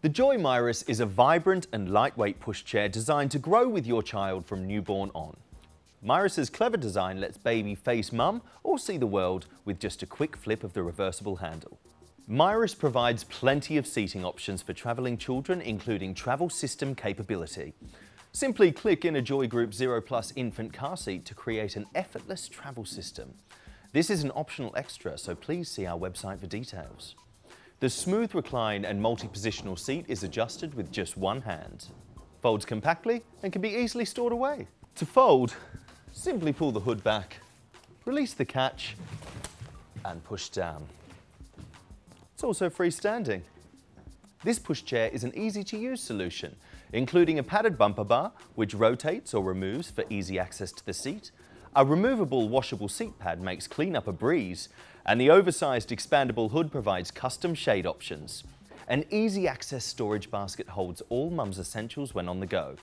The Joie Mirus is a vibrant and lightweight pushchair designed to grow with your child from newborn on. Mirus's clever design lets baby face mum or see the world with just a quick flip of the reversible handle. Mirus provides plenty of seating options for travelling children, including travel system capability. Simply click in a Joie Group Zero Plus infant car seat to create an effortless travel system. This is an optional extra, so please see our website for details. The smooth recline and multi-positional seat is adjusted with just one hand. Folds compactly and can be easily stored away. To fold, simply pull the hood back, release the catch and push down. It's also freestanding. This pushchair is an easy-to-use solution, including a padded bumper bar which rotates or removes for easy access to the seat. A removable washable seat pad makes cleanup a breeze, and the oversized expandable hood provides custom shade options. An easy access storage basket holds all mum's essentials when on the go.